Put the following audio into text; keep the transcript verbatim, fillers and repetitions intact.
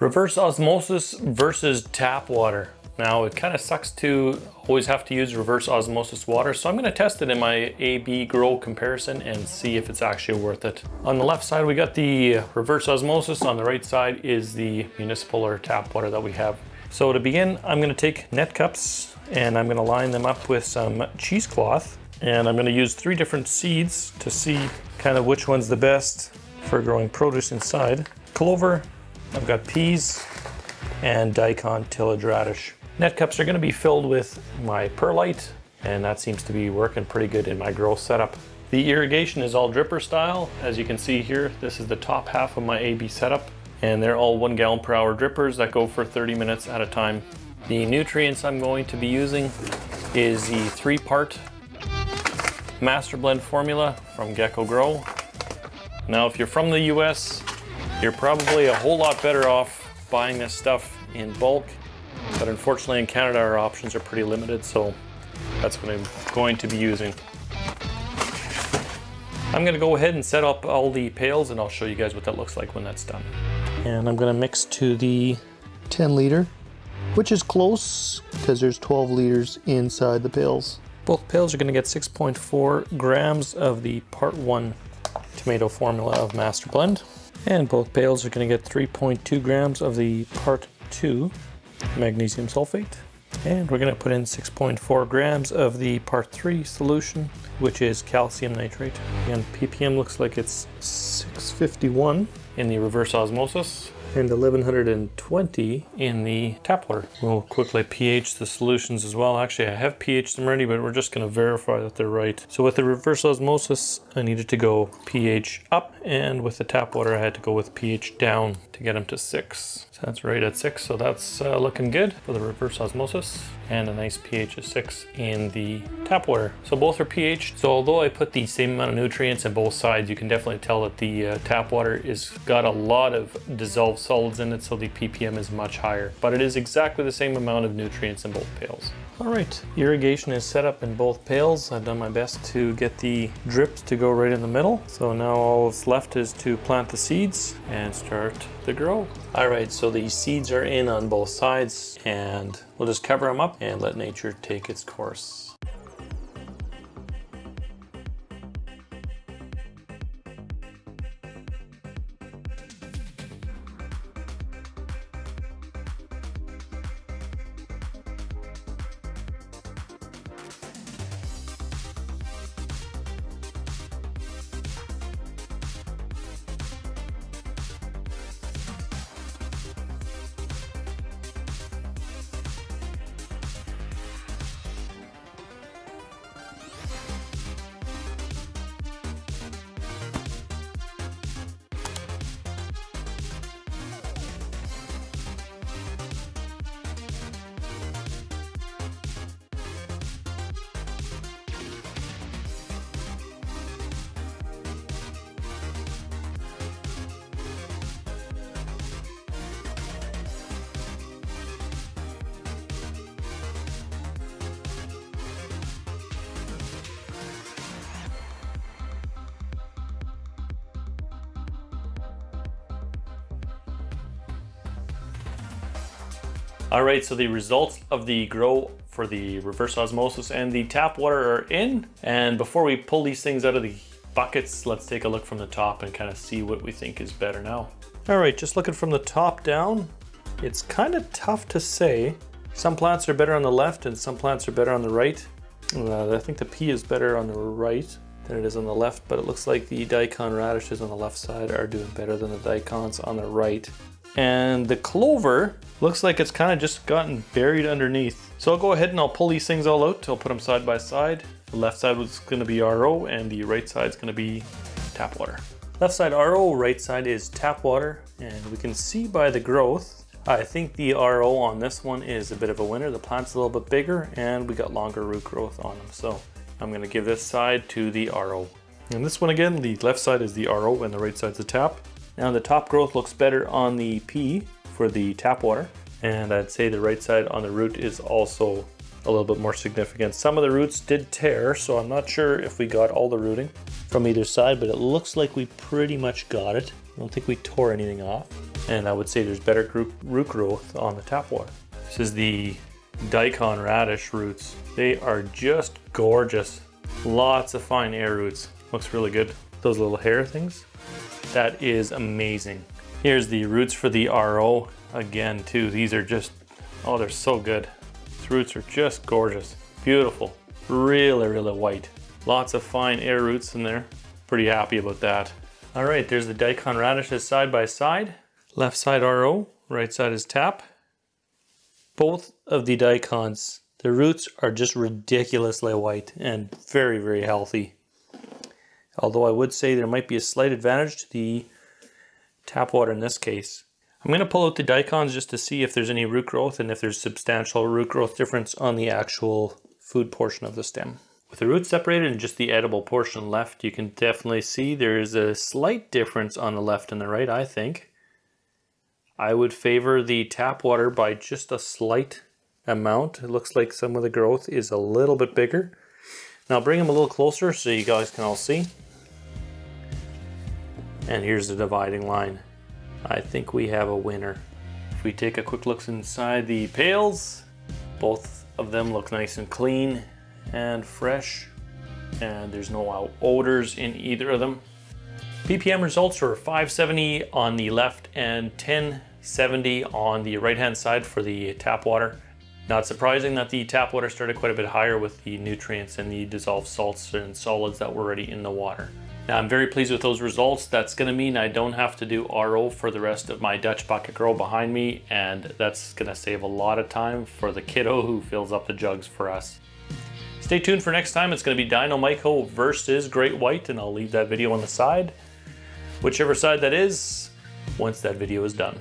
Reverse osmosis versus tap water. Now it kind of sucks to always have to use reverse osmosis water, so I'm gonna test it in my A B grow comparison and see if it's actually worth it. On the left side, we got the reverse osmosis. On the right side is the municipal or tap water that we have. So to begin, I'm gonna take net cups and I'm gonna line them up with some cheesecloth. And I'm gonna use three different seeds to see kind of which one's the best for growing produce inside. Clover, I've got peas, and daikon tillage radish. Net cups are gonna be filled with my perlite, and that seems to be working pretty good in my grow setup. The irrigation is all dripper style. As you can see here, this is the top half of my A B setup, and they're all one gallon per hour drippers that go for thirty minutes at a time. The nutrients I'm going to be using is the three-part Master Blend formula from Gecko Grow. Now, if you're from the U S, you're probably a whole lot better off buying this stuff in bulk. But unfortunately in Canada, our options are pretty limited, so that's what I'm going to be using. I'm gonna go ahead and set up all the pails and I'll show you guys what that looks like when that's done. And I'm gonna mix to the ten liter, which is close because there's twelve liters inside the pails. Both pails are gonna get six point four grams of the part one tomato formula of Master Blend. And both pails are gonna get three point two grams of the part two magnesium sulfate, and we're going to put in six point four grams of the part three solution, which is calcium nitrate. And P P M looks like it's six fifty-one in the reverse osmosis and eleven twenty in the tap water. We'll quickly pH the solutions as well. Actually, I have pH'd them already, but we're just going to verify that they're right. So with the reverse osmosis, I needed to go pH up, and with the tap water, I had to go with pH down to get them to six. So that's right at six, so that's uh, looking good for the reverse osmosis, and a nice pH of six in the tap water. So both are pH'd. So although I put the same amount of nutrients on both sides, you can definitely tell that the uh, tap water is got a lot of dissolved solids in it, so the P P M is much higher, but it is exactly the same amount of nutrients in both pails. All right, irrigation is set up in both pails. I've done my best to get the drips to go right in the middle, so now all that's left is to plant the seeds and start the grow. All right, so the seeds are in on both sides, and we'll just cover them up and let nature take its course. All right, so the results of the grow for the reverse osmosis and the tap water are in. And before we pull these things out of the buckets, let's take a look from the top and kind of see what we think is better now. All right, just looking from the top down, it's kind of tough to say. Some plants are better on the left and some plants are better on the right. Uh, I think the pea is better on the right than it is on the left, but it looks like the daikon radishes on the left side are doing better than the daikons on the right. And the clover looks like it's kind of just gotten buried underneath. So I'll go ahead and I'll pull these things all out. I'll put them side by side. The left side was gonna be R O and the right side's gonna be tap water. Left side R O, right side is tap water. And we can see by the growth, I think the R O on this one is a bit of a winner. The plant's a little bit bigger and we got longer root growth on them. So I'm gonna give this side to the R O. And this one again, the left side is the R O and the right side's the tap. Now the top growth looks better on the pea for the tap water, and I'd say the right side on the root is also a little bit more significant. Some of the roots did tear, so I'm not sure if we got all the rooting from either side, but it looks like we pretty much got it. I don't think we tore anything off. and I would say there's better group root growth on the tap water. This is the daikon radish roots. They are just gorgeous. Lots of fine air roots. Looks really good. Those little hair things, that is amazing. Here's the roots for the R O again too. These are just, oh, they're so good. These roots are just gorgeous. Beautiful. Really, really white. Lots of fine air roots in there. Pretty happy about that. All right, there's the daikon radishes side by side. Left side R O, right side is tap. Both of the daikons, the roots are just ridiculously white and very, very healthy. Although I would say there might be a slight advantage to the tap water in this case. I'm going to pull out the daikons just to see if there's any root growth and if there's substantial root growth difference on the actual food portion of the stem. With the roots separated and just the edible portion left, you can definitely see there is a slight difference on the left and the right, I think. I would favor the tap water by just a slight amount. It looks like some of the growth is a little bit bigger. Now bring them a little closer so you guys can all see. And here's the dividing line. I think we have a winner. If we take a quick look inside the pails, both of them look nice and clean and fresh, and there's no odors in either of them. P P M results were five seventy on the left and ten seventy on the right hand side for the tap water. Not surprising that the tap water started quite a bit higher with the nutrients and the dissolved salts and solids that were already in the water. Now, I'm very pleased with those results. That's gonna mean I don't have to do R O for the rest of my Dutch bucket grow behind me, and that's gonna save a lot of time for the kiddo who fills up the jugs for us. Stay tuned for next time. It's gonna be Dyno Myco versus Great White, and I'll leave that video on the side, whichever side that is, once that video is done.